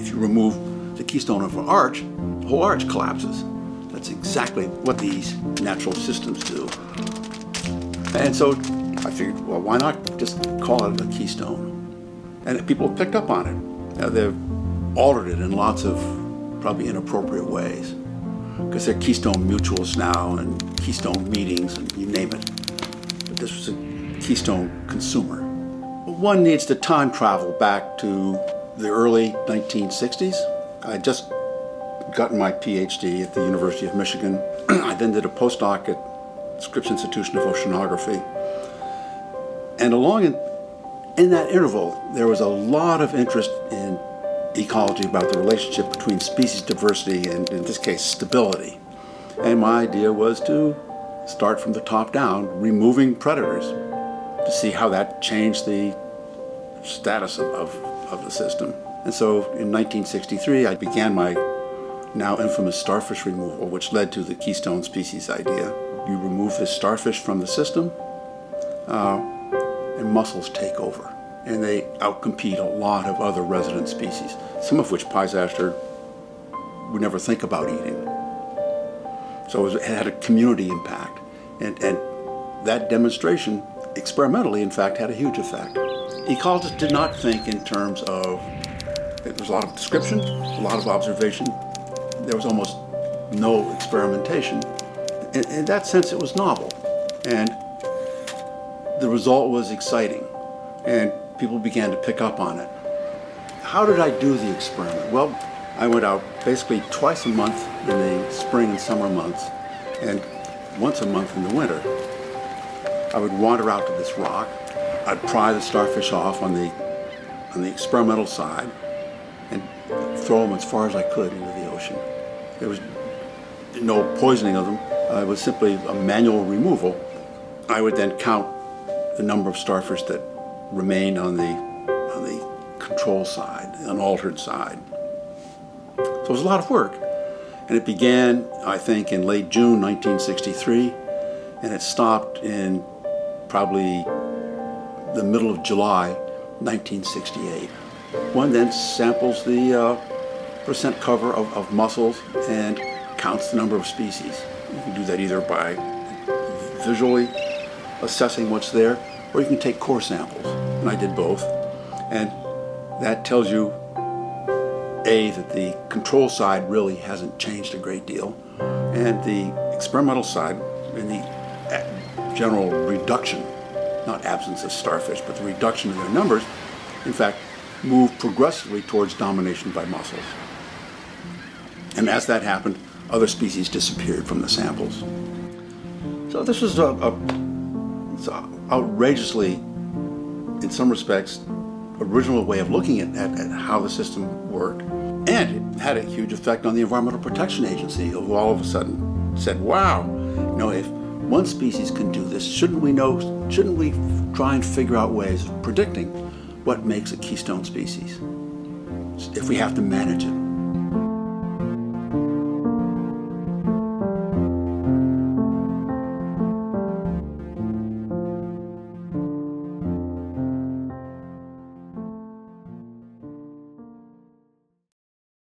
If you remove the keystone of an arch, the whole arch collapses. That's exactly what these natural systems do. And so I figured, well, why not just call it a keystone? And people picked up on it. Now, they've altered it in lots of probably inappropriate ways, because there are keystone mutuals now and keystone meetings and you name it. But this was a keystone consumer. One needs to time travel back to the early 1960s. I had just gotten my PhD at the University of Michigan. I then did a postdoc at Scripps Institution of Oceanography. And along in that interval, there was a lot of interest in ecology about the relationship between species diversity and, in this case, stability. And my idea was to start from the top down, removing predators, to see how that changed the status of the system. And so in 1963, I began my now infamous starfish removal, which led to the keystone species idea. You remove this starfish from the system, and mussels take over. And they outcompete a lot of other resident species, some of which Pisaster would never think about eating. So it had a community impact. And that demonstration, experimentally, in fact, had a huge effect. Ecologists did not think in terms of, there was a lot of description, a lot of observation. There was almost no experimentation. In that sense, it was novel. And the result was exciting. And people began to pick up on it. How did I do the experiment? Well, I went out basically twice a month in the spring and summer months, and once a month in the winter. I would wander out to this rock. I'd pry the starfish off on the experimental side and throw them as far as I could into the ocean. There was no poisoning of them. It was simply a manual removal. I would then count the number of starfish that remained on the control side, unaltered side. So it was a lot of work. And it began, I think, in late June 1963, and it stopped in probably the middle of July 1968. One then samples the percent cover of mussels and counts the number of species. You can do that either by visually assessing what's there, or you can take core samples, and I did both. And that tells you, A, that the control side really hasn't changed a great deal, and the experimental side, and the general reduction, not absence of starfish, but the reduction in their numbers, in fact, moved progressively towards domination by mussels. And as that happened, other species disappeared from the samples. So this was an outrageously, in some respects, original way of looking at how the system worked. And it had a huge effect on the Environmental Protection Agency, who all of a sudden said, wow, you know, if one species can do this, shouldn't we try and figure out ways of predicting what makes a keystone species, if we have to manage it?